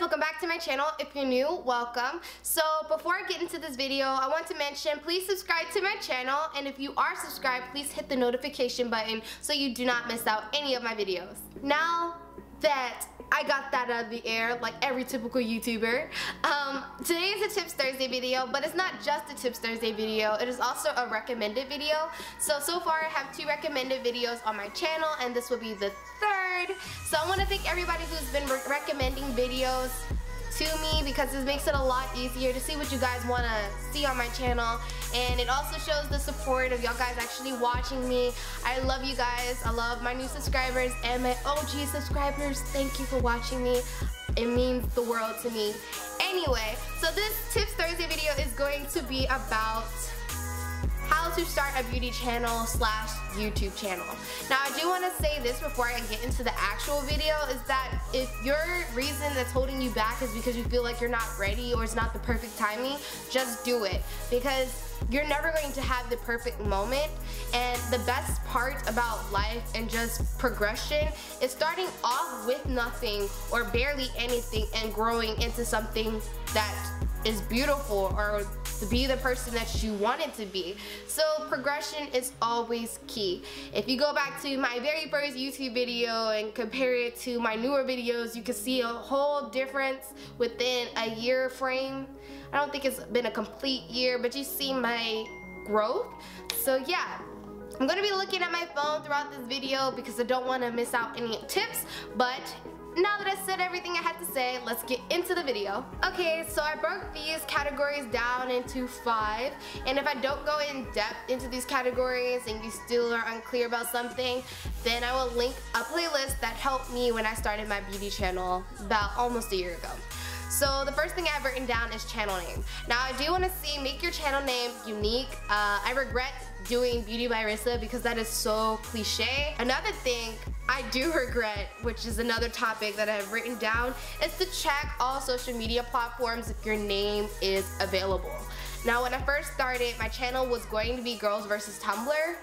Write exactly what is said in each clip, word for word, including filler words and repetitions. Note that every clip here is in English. Welcome back to my channel. If you're new, welcome. So before I get into this video, I want to mention please subscribe to my channel, and if you are subscribed, please hit the notification button so you do not miss out any of my videos. Now that I got that out of the air, like every typical YouTuber, um, today is a Tips Thursday video, but it's not just a Tips Thursday video, it is also a recommended video. So, so far I have two recommended videos on my channel, and this will be the third. So I want to thank everybody who's been re recommending videos to me, because this makes it a lot easier to see what you guys want to see on my channel, and it also shows the support of y'all guys actually watching me. I love you guys. I love my new subscribers and my O G subscribers. Thank you for watching me. It means the world to me. Anyway, so this Tips Thursday video is going to be about how to start a beauty channel slash YouTube channel. Now I do want to say this before I get into the actual video, is that if your reason that's holding you back is because you feel like you're not ready or it's not the perfect timing, just do it, because you're never going to have the perfect moment. And the best part about life and just progression is starting off with nothing or barely anything and growing into something that is beautiful, or to be the person that you wanted to be. So progression is always key. If you go back to my very first YouTube video and compare it to my newer videos, you can see a whole difference within a year frame. I don't think it's been a complete year, but you see my growth. So yeah, I'm gonna be looking at my phone throughout this video because I don't want to miss out any tips. But now that I said everything I had to say, let's get into the video. Okay, so I broke these categories down into five, and if I don't go in depth into these categories and you still are unclear about something, then I will link a playlist that helped me when I started my beauty channel about almost a year ago. So the first thing I've written down is channel name. Now I do want to see, make your channel name unique. Uh, I regret doing Beauty by Rissa because that is so cliche. Another thing I do regret, which is another topic that I have written down, is to check all social media platforms if your name is available. Now when I first started, my channel was going to be Girls versus Tumblr.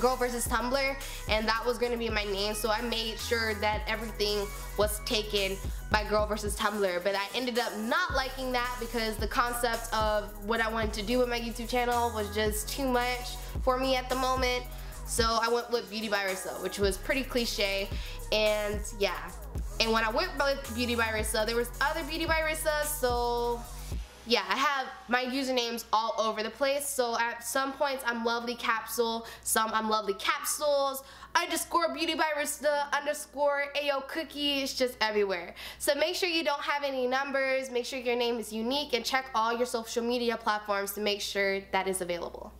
Girl versus Tumblr, and that was going to be my name, so I made sure that everything was taken by Girl versus Tumblr. But I ended up not liking that because the concept of what I wanted to do with my YouTube channel was just too much for me at the moment, so I went with Beauty by Rissa, which was pretty cliche. And yeah, and when I went with Beauty by Rissa, there was other Beauty by Rissa, so yeah, I have my usernames all over the place. So at some points I'm Lovely Capsule, some I'm Lovely Capsules, underscore Beauty by Rissa, underscore Ayo Cookie, it's just everywhere. So make sure you don't have any numbers, make sure your name is unique, and check all your social media platforms to make sure that is available.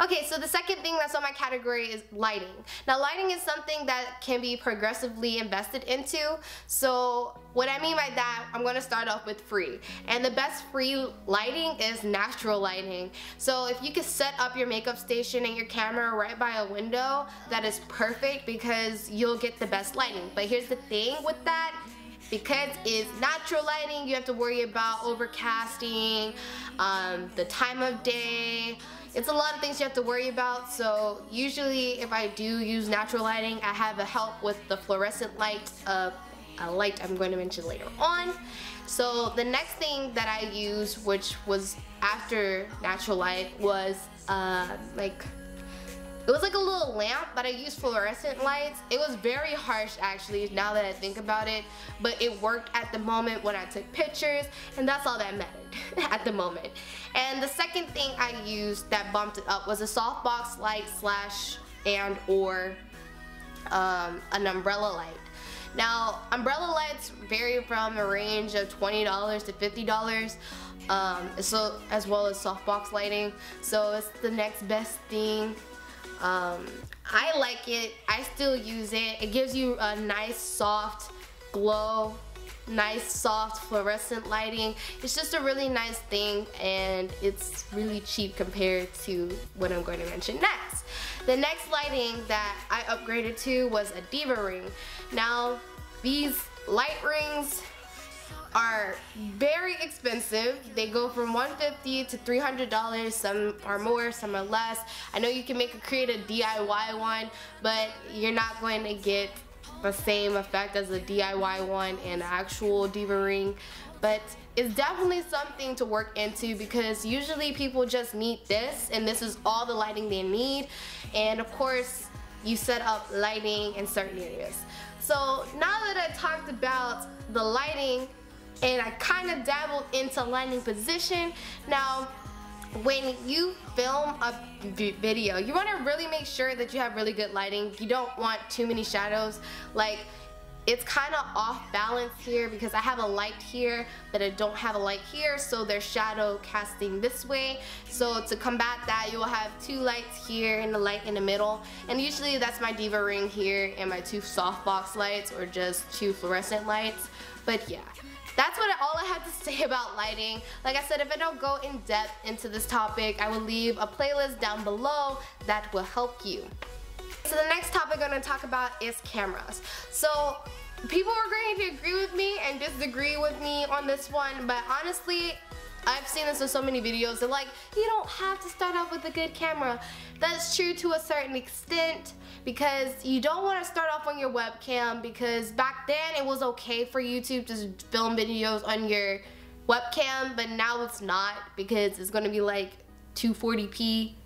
Okay, so the second thing that's on my category is lighting. Now lighting is something that can be progressively invested into. So what I mean by that, I'm gonna start off with free. And the best free lighting is natural lighting. So if you can set up your makeup station and your camera right by a window, that is perfect because you'll get the best lighting. But here's the thing with that, because it's natural lighting, you have to worry about overcasting, um, the time of day. It's a lot of things you have to worry about, so usually if I do use natural lighting, I have a help with the fluorescent light, uh, a light I'm going to mention later on. So the next thing that I used, which was after natural light, was uh, like, it was like a little lamp, but I used fluorescent lights. It was very harsh actually, now that I think about it, but it worked at the moment when I took pictures, and that's all that mattered at the moment. And the second thing I used that bumped it up was a softbox light slash and or um, an umbrella light. Now umbrella lights vary from a range of twenty dollars to fifty dollars. Um, so as well as softbox lighting. So it's the next best thing. Um, I like it, I still use it. It gives you a nice soft glow, nice soft fluorescent lighting. It's just a really nice thing, and it's really cheap compared to what I'm going to mention next. The next lighting that I upgraded to was a diva ring. Now these light rings are very expensive. They go from one hundred fifty dollars to three hundred dollars, some are more, some are less. I know you can make a create a D I Y one, but you're not going to get the same effect as a D I Y one and actual diva ring. But it's definitely something to work into, because usually people just need this, and this is all the lighting they need. And of course, you set up lighting in certain areas. So now that I talked about the lighting, and I kind of dabbled into lighting position, now when you film a video, you want to really make sure that you have really good lighting. You don't want too many shadows. Like, it's kind of off balance here because I have a light here, but I don't have a light here, so there's shadow casting this way. So to combat that, you will have two lights here and a light in the middle. And usually that's my diva ring here and my two softbox lights, or just two fluorescent lights. But yeah, that's what all I have to say about lighting. Like I said, if I don't go in depth into this topic, I will leave a playlist down below that will help you. So the next topic I'm going to talk about is cameras. So people are going to agree with me and disagree with me on this one, but honestly, I've seen this in so many videos. They're like, you don't have to start off with a good camera. That's true to a certain extent, because you don't want to start off on your webcam, because back then it was okay for YouTube to just film videos on your webcam, but now it's not, because it's going to be like two forty p,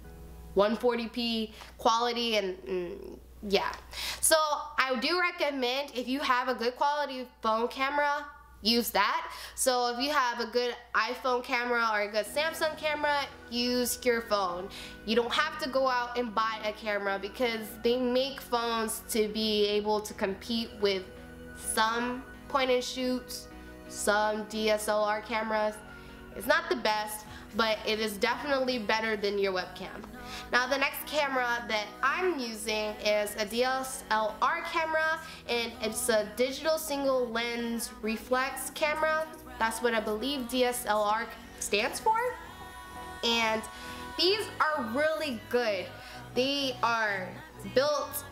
one forty p quality, and, and yeah. So I do recommend, if you have a good quality phone camera, use that. So if you have a good iPhone camera or a good Samsung camera, use your phone. You don't have to go out and buy a camera, because they make phones to be able to compete with some point and shoots, some D S L R cameras. It's not the best, but it is definitely better than your webcam. Now the next camera that I'm using is a D S L R camera, and it's a digital single lens reflex camera. That's what I believe D S L R stands for. And these are really good. They are built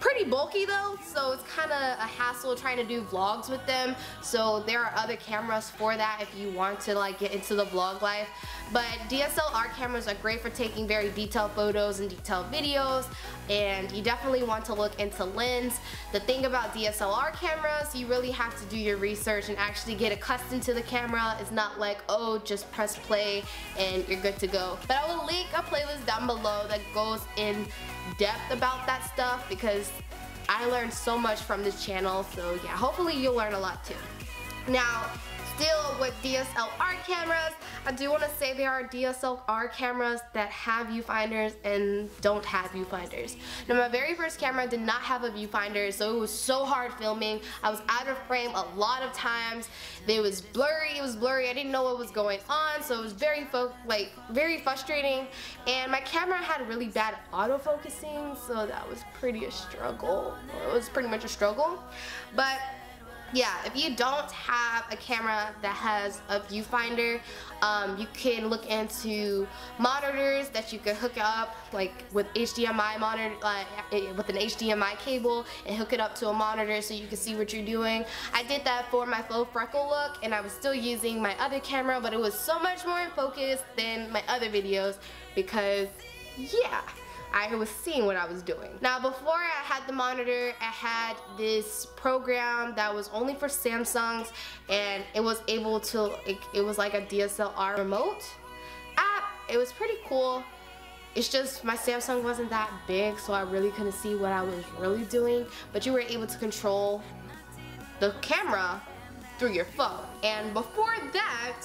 pretty bulky though, so it's kind of a hassle trying to do vlogs with them. So there are other cameras for that if you want to like get into the vlog life. But D S L R cameras are great for taking very detailed photos and detailed videos, and you definitely want to look into lens. The thing about D S L R cameras, you really have to do your research and actually get accustomed to the camera. It's not like, oh, just press play and you're good to go. But I will link a playlist down below that goes in depth about that stuff, because I learned so much from this channel. So yeah, hopefully you'll learn a lot too. Now, still with D S L R cameras, I do want to say there are D S L R cameras that have viewfinders and don't have viewfinders. Now, my very first camera did not have a viewfinder, so it was so hard filming. I was out of frame a lot of times. It was blurry, it was blurry. I didn't know what was going on, so it was very fo like very frustrating. And my camera had really bad autofocusing, so that was pretty a struggle. It was pretty much a struggle, but yeah, if you don't have a camera that has a viewfinder, um, you can look into monitors that you can hook up, like with H D M I monitor, uh, with an H D M I cable, and hook it up to a monitor so you can see what you're doing. I did that for my faux freckle look, and I was still using my other camera, but it was so much more in focus than my other videos, because yeah, I was seeing what I was doing. Now, before I had the monitor, I had this program that was only for Samsungs, and it was able to, it, it was like a D S L R remote app. It was pretty cool. It's just my Samsung wasn't that big, so I really couldn't see what I was really doing, but you were able to control the camera through your phone. And before that,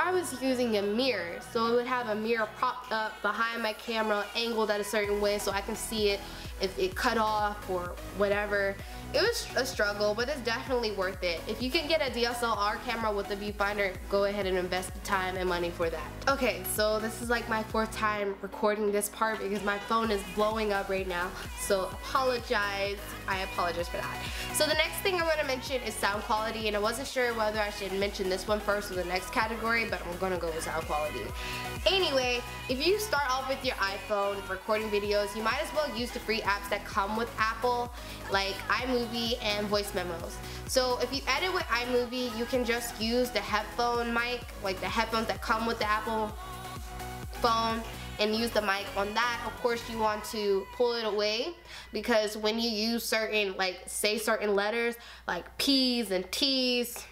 I was using a mirror, so it would have a mirror propped up behind my camera, angled at a certain way so I can see it if it cut off or whatever. It was a struggle, but it's definitely worth it. If you can get a D S L R camera with a viewfinder, go ahead and invest the time and money for that. Okay, so this is like my fourth time recording this part because my phone is blowing up right now, so apologize. I apologize for that. So the next thing I'm going to mention is sound quality, and I wasn't sure whether I should mention this one first or the next category, but I'm going to go with sound quality. Anyway, if you start off with your iPhone recording videos, you might as well use the free apps that come with Apple, like iMovie and voice memos. So if you edit with iMovie, you can just use the headphone mic, like the headphones that come with the Apple phone, and use the mic on that. Of course, you want to pull it away, because when you use certain, like say certain letters, like P's and T's,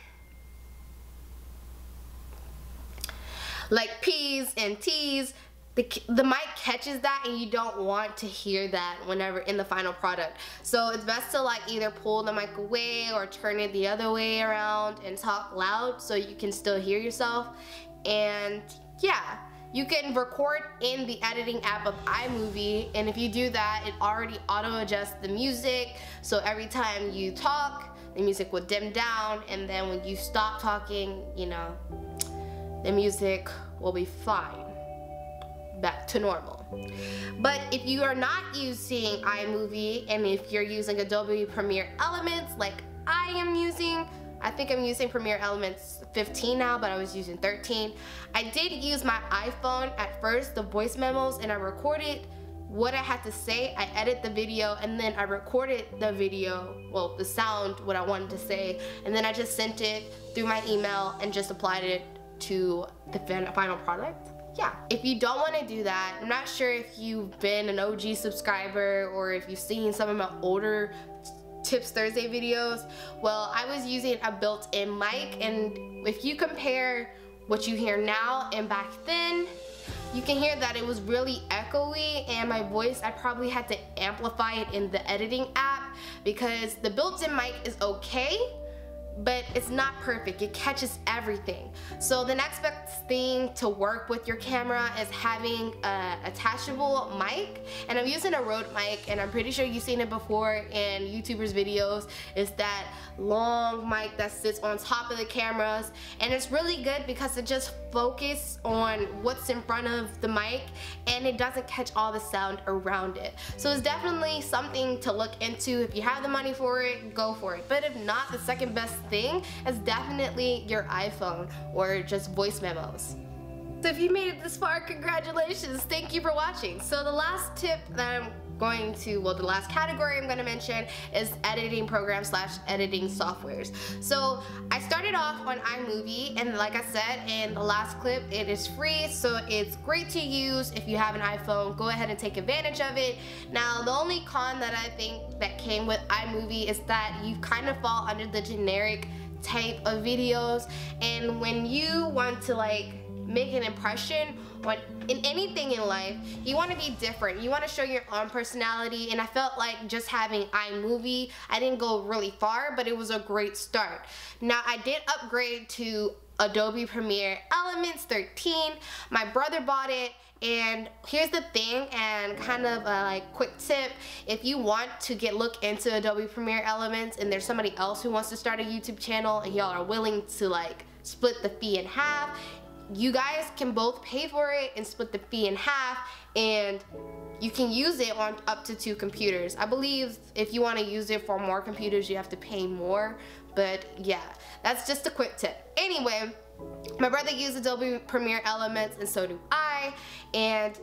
like P's and T's, the, the mic catches that, and you don't want to hear that whenever in the final product. So it's best to like either pull the mic away or turn it the other way around and talk loud so you can still hear yourself. And yeah, you can record in the editing app of iMovie, and if you do that, it already auto adjusts the music, so every time you talk, the music will dim down, and then when you stop talking, you know, the music will be fine, back to normal. But if you are not using iMovie, and if you're using Adobe Premiere Elements like I am using, I think I'm using Premiere Elements fifteen now, but I was using thirteen. I did use my iPhone at first, the voice memos, and I recorded what I had to say. I edit the video, and then I recorded the video, well, the sound, what I wanted to say, and then I just sent it through my email and just applied it to the final product. Yeah, if you don't want to do that, I'm not sure if you've been an O G subscriber or if you've seen some of my older Tips Thursday videos. Well, I was using a built-in mic, and if you compare what you hear now and back then, you can hear that it was really echoey, and my voice, I probably had to amplify it in the editing app, because the built-in mic is okay, but it's not perfect. It catches everything. So the next best thing to work with your camera is having a attachable mic, and I'm using a Rode mic, and I'm pretty sure you've seen it before in YouTubers videos. It's that long mic that sits on top of the cameras, and it's really good because it just focuses on what's in front of the mic, and it doesn't catch all the sound around it. So it's definitely something to look into. If you have the money for it, go for it. But if not, the second best thing is definitely your iPhone or just voice memos. So if you made it this far, congratulations, thank you for watching. So the last tip that I'm going to, well, the last category I'm going to mention is editing programs slash editing softwares. So I started off on iMovie, and like I said in the last clip, it is free, so it's great to use. If you have an iPhone, go ahead and take advantage of it. Now, the only con that I think that came with iMovie is that you kind of fall under the generic type of videos, and when you want to like make an impression on in anything in life, you want to be different. You want to show your own personality, and I felt like just having iMovie, I didn't go really far, but it was a great start. Now, I did upgrade to Adobe Premiere Elements thirteen. My brother bought it, and here's the thing, and kind of a like quick tip: if you want to get look into Adobe Premiere Elements, and there's somebody else who wants to start a YouTube channel, and y'all are willing to like split the fee in half, you guys can both pay for it and split the fee in half, and you can use it on up to two computers. I believe if you want to use it for more computers, you have to pay more, but yeah, that's just a quick tip. Anyway, my brother used Adobe Premiere Elements, and so do I, and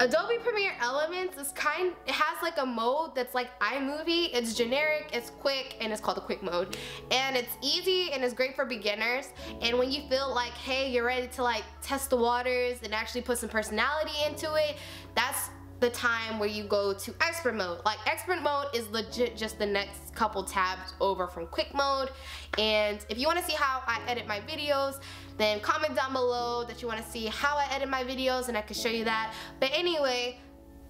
Adobe Premiere Elements is kind, it has like a mode that's like iMovie. It's generic, it's quick, and it's called the quick mode, and it's easy, and it's great for beginners. And when you feel like, hey, you're ready to like test the waters and actually put some personality into it, that's the time where you go to expert mode. Like expert mode is legit just the next couple tabs over from quick mode. And if you want to see how I edit my videos, then comment down below that you want to see how I edit my videos, and I can show you that. But anyway,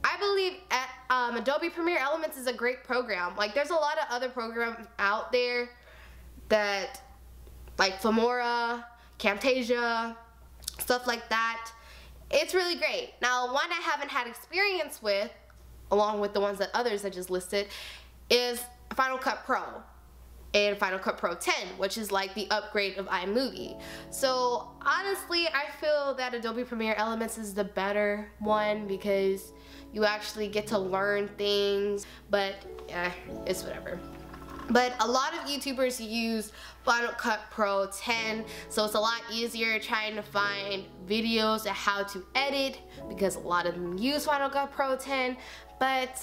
I believe at, um, Adobe Premiere Elements is a great program. Like there's a lot of other programs out there that like Filmora, Camtasia, stuff like that. It's really great. Now, one I haven't had experience with, along with the ones that others I just listed, is Final Cut Pro and Final Cut Pro ten, which is like the upgrade of iMovie. So honestly, I feel that Adobe Premiere Elements is the better one, because you actually get to learn things, but eh, it's whatever. But a lot of YouTubers use Final Cut Pro ten, so it's a lot easier trying to find videos of how to edit, because a lot of them use Final Cut Pro ten. But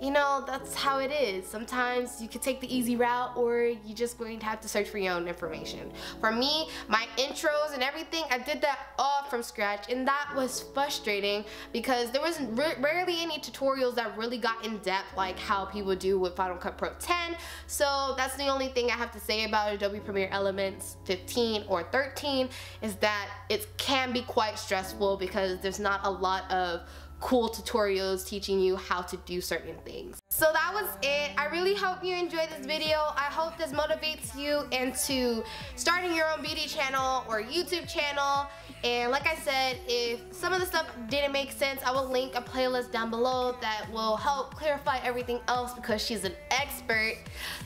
you know, that's how it is. Sometimes you could take the easy route, or you're just going to have to search for your own information. For me, my intros and everything, I did that all from scratch, and that was frustrating because there was rarely any tutorials that really got in depth like how people do with Final Cut Pro ten. So that's the only thing I have to say about Adobe Premiere Elements fifteen or thirteen is that it can be quite stressful because there's not a lot of cool tutorials teaching you how to do certain things. So that was it. I really hope you enjoyed this video. I hope this motivates you into starting your own beauty channel or YouTube channel. And like I said, if some of the stuff didn't make sense, I will link a playlist down below that will help clarify everything else because she's an expert.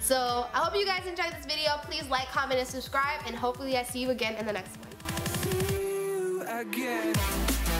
So I hope you guys enjoyed this video. Please like, comment, and subscribe, and hopefully I see you again in the next one. See you again.